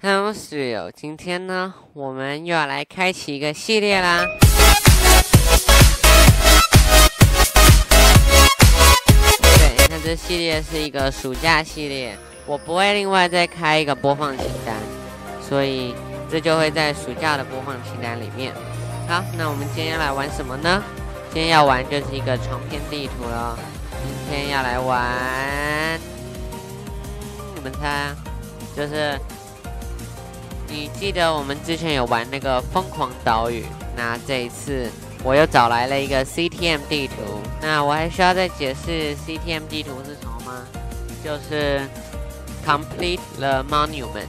Hello， 室友，今天呢，我们又要来开启一个系列啦。对，那这系列是一个暑假系列，我不会另外再开一个播放清单，所以这就会在暑假的播放清单里面。好，那我们今天要来玩什么呢？今天要玩就是一个长篇地图了。今天要来玩，你们猜，就是。 你记得我们之前有玩那个疯狂岛屿，那这一次我又找来了一个 CTM 地图。那我还需要再解释 CTM 地图是什么吗？就是 Complete the Monument，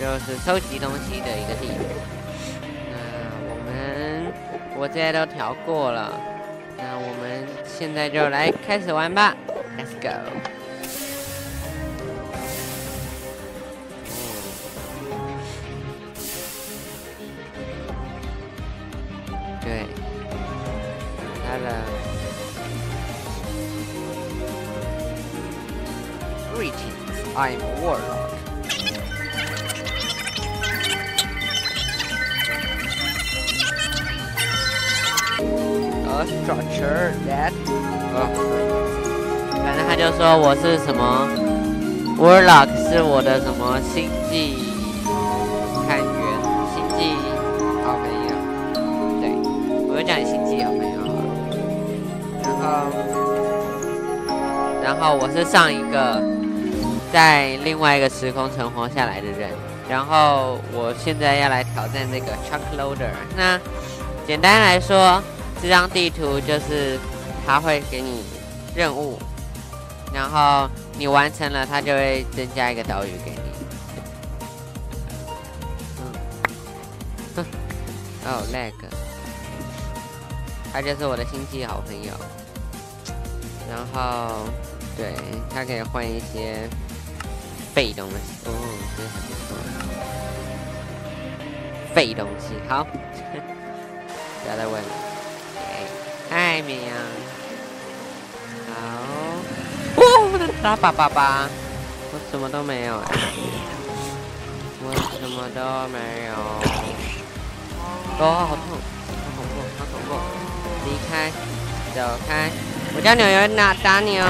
就是收集东西的一个地图。那我这些都调过了，那我们现在就来开始玩吧 ，Let's go。 对，来了 Greetings, I'm Warlock。A structure that…… 反正他就说我是什么 Warlock 是我的什么星际探员，星际好朋友。 我就叫你星际好朋友，然后我是上一个在另外一个时空存活下来的人，然后我现在要来挑战这个 Chuck Loader。那简单来说，这张地图就是它会给你任务，然后你完成了，它就会增加一个岛屿给你。哦 ，lag。 他就是我的星际好朋友，然后对他可以换一些废东西，哦，这很不错，废东西，好，不要再问了，艾米啊，好，哦，不能打爸，我什么都没有啊，我什么都没有，哦，好痛，好恐怖，好恐怖。 离开，走开！我叫鸟鸟打你哦，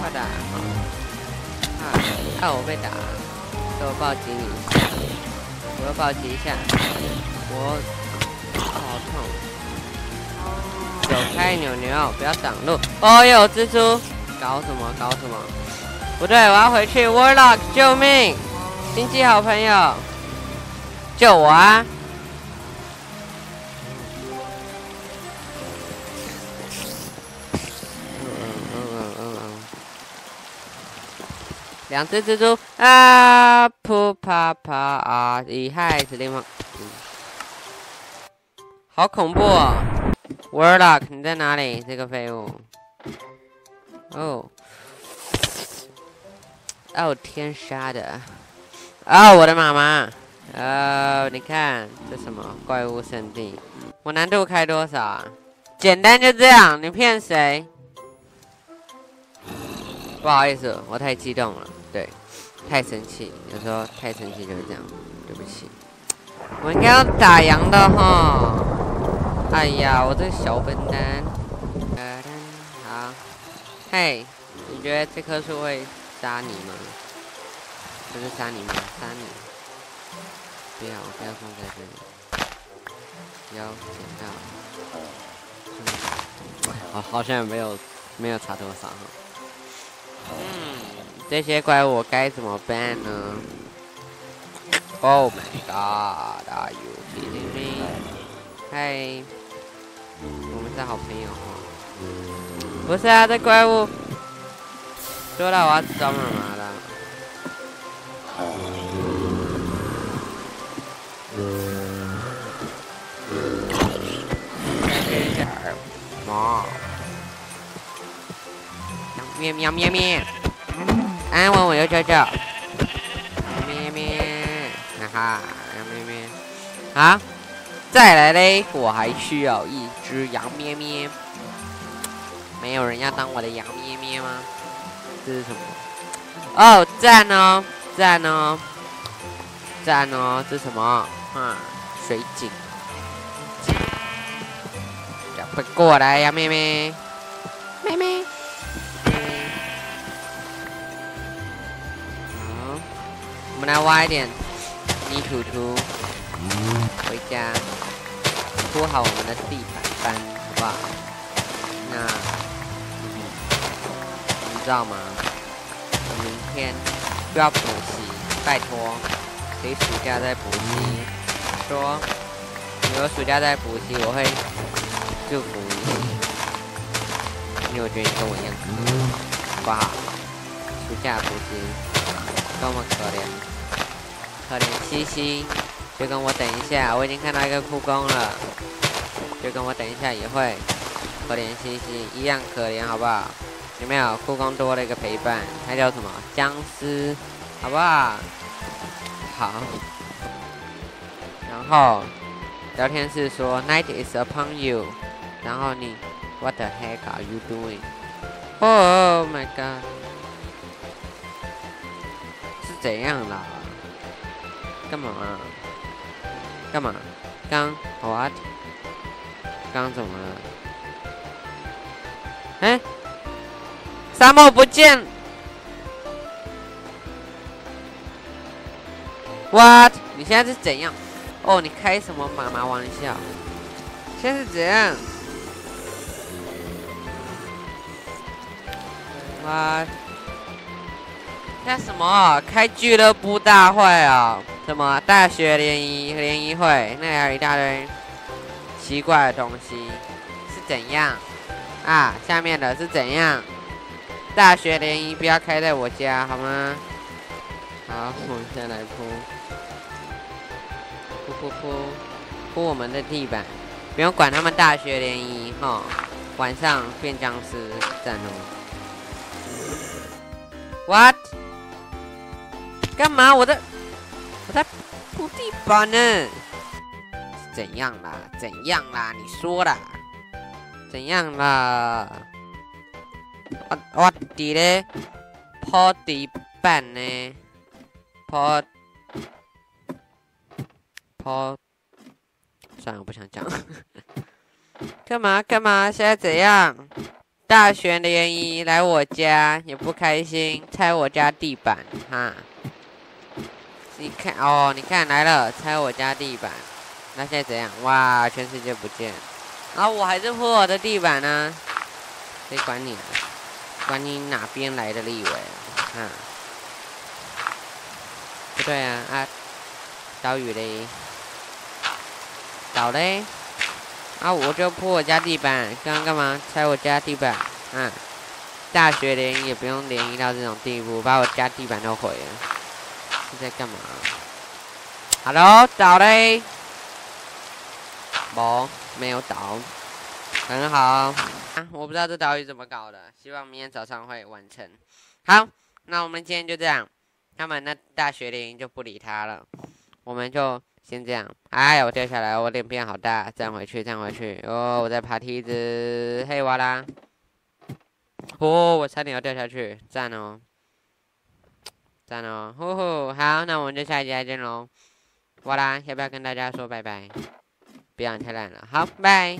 快打！啊，我被打，给我暴击你！我要暴击一下，我好痛！走开，鸟鸟，不要挡路！哦哟，蜘蛛，搞什么？搞什么？不对，我要回去 ！Warlock， 救命！星际好朋友，救我啊！ 两只蜘蛛啊，噗啪啪啊！厉害，指令吗？好恐怖哦 ！Warlock， 你在哪里？这个废物！哦，哦，天杀的！哦，我的妈妈！哦，你看这什么怪物圣地？我难度开多少啊？简单就这样，你骗谁？不好意思，我太激动了。 对，太生气，有时候太生气就是这样，对不起。我应该要打烊的哈。哎呀，我这小笨蛋。好。嘿，你觉得这棵树会杀你吗？不是杀你吗？杀你。不要放在这里。有捡到。好像没有差多少哈。这些怪物我该怎么办呢 ？Oh my god, are you kidding me？ 嗨，我们是好朋友哦。不是啊，这怪物说到我要找妈妈了。猫，喵喵喵喵。 安稳，我又叫叫，咩咩，哈哈，咩咩，啊，再来嘞！我还需要一只羊咩咩，没有人要当我的羊咩咩吗？这是什么？哦，赞哦！赞哦，赞哦，这是什么？嗯，水井。赶快过来呀，妹妹，妹妹。 我们来挖一点泥土土，回家铺好我们的地板，好不好？那，你知道吗？我明天就要补习，拜托，谁暑假在补习？说，你有暑假在补习，我会祝福你，因为我觉得你跟我一样，好不好？暑假补习多么可怜。 可怜兮兮，就跟我等一下，我已经看到一个故宫了，就跟我等一下也会可怜兮兮一样可怜，好不好？有没有故宫多了一个陪伴？它叫什么？僵尸，好不好？好。然后聊天室说 ，Night is upon you。然后你 ，What the heck are you doing? Oh my god！ 是怎样啦？ 干嘛？干嘛？刚 what？ 刚怎么了？哎，沙漠不见 ！What？ 你现在是怎样？哦，你开什么妈妈玩笑？现在是怎样 ？What？ 那什么？开俱乐部大会啊、哦！ 什么大学联谊会？那还有一大堆奇怪的东西，是怎样啊？下面的是怎样？大学联谊不要开在我家好吗？好，我们先来铺我们的地板，不用管他们大学联谊哈。晚上变僵尸，赞哦。What？ 干嘛？我在铺地板呢，怎样啦？怎样啦？你说啦？怎样啦？我伫咧铺地板呢，铺，算了，我不想讲。干嘛干嘛？现在怎样？大学联谊来我家也不开心，拆我家地板哈。 你看哦，你看来了，拆我家地板，那现在怎样？哇，全世界不见，然后我还是铺我的地板呢、啊，谁管你啊？管你哪边来的立委啊？不对啊啊，岛屿嘞，岛嘞，啊我就铺我家地板，刚刚干嘛？拆我家地板啊？大学联谊也不用联谊到这种地步，把我家地板都毁了。 是在干嘛 ？Hello， 岛嘞？不，没有岛。很好啊，我不知道这岛屿怎么搞的，希望明天早上会完成。好，那我们今天就这样。他们那大学联谊就不理他了，我们就先这样。哎呀，我掉下来，我脸变好大，站回去，站回去。哦，我在爬梯子，嘿哇啦。哦，我差点要掉下去，站哦。 赞哦，呼呼，好，那我们就下一集再见喽。哇啦，要不要跟大家说拜拜？不要太烂了，好，拜。